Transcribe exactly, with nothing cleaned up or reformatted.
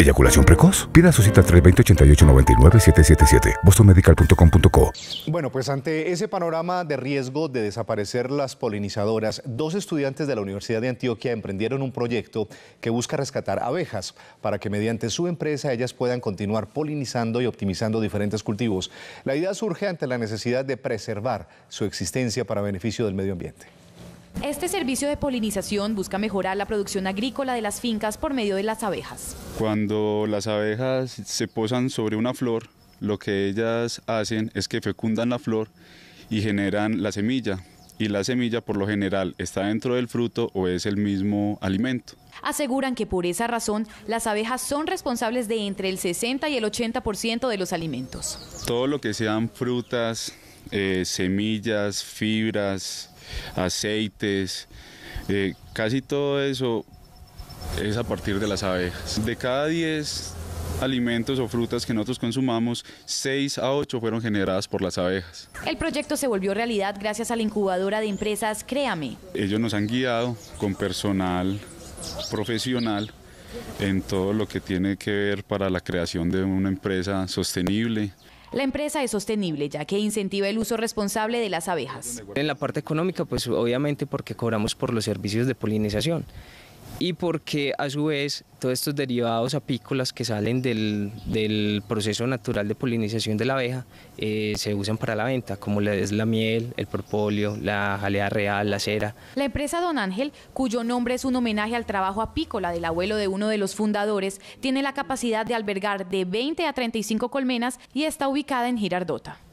Eyaculación precoz. Pida su cita tres dos cero, ocho ocho nueve nueve, siete siete siete, boston medical punto com punto co. Bueno, pues ante ese panorama de riesgo de desaparecer las polinizadoras, dos estudiantes de la Universidad de Antioquia emprendieron un proyecto que busca rescatar abejas para que mediante su empresa ellas puedan continuar polinizando y optimizando diferentes cultivos. La idea surge ante la necesidad de preservar su existencia para beneficio del medio ambiente. Este servicio de polinización busca mejorar la producción agrícola de las fincas por medio de las abejas. Cuando las abejas se posan sobre una flor, lo que ellas hacen es que fecundan la flor y generan la semilla. Y la semilla por lo general está dentro del fruto o es el mismo alimento. Aseguran que por esa razón las abejas son responsables de entre el sesenta y el ochenta por ciento de los alimentos. Todo lo que sean frutas, eh, semillas, fibras, aceites, eh, casi todo eso es a partir de las abejas. De cada diez alimentos o frutas que nosotros consumamos, seis a ocho fueron generadas por las abejas. El proyecto se volvió realidad gracias a la incubadora de empresas Créame. Ellos nos han guiado con personal profesional en todo lo que tiene que ver para la creación de una empresa sostenible. La empresa es sostenible ya que incentiva el uso responsable de las abejas. En la parte económica, pues obviamente porque cobramos por los servicios de polinización y porque a su vez todos estos derivados apícolas que salen del, del proceso natural de polinización de la abeja eh, se usan para la venta, como es la miel, el propóleo, la jalea real, la cera. La empresa Don Ángel, cuyo nombre es un homenaje al trabajo apícola del abuelo de uno de los fundadores, tiene la capacidad de albergar de veinte a treinta y cinco colmenas y está ubicada en Girardota.